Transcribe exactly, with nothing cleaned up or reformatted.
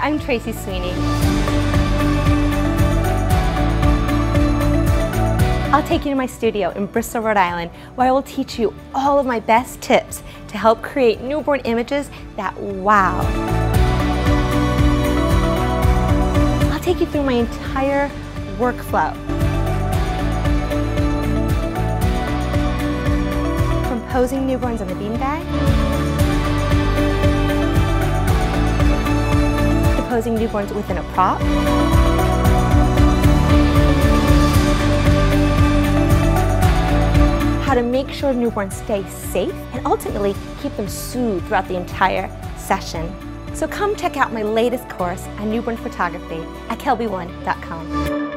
I'm Tracy Sweeney. I'll take you to my studio in Bristol, Rhode Island, where I will teach you all of my best tips to help create newborn images that wow. I'll take you through my entire workflow. From posing newborns on a beanbag, to posing newborns within a prop, how to make sure newborns stay safe, and ultimately keep them soothed throughout the entire session. So come check out my latest course on newborn photography at Kelby One dot com.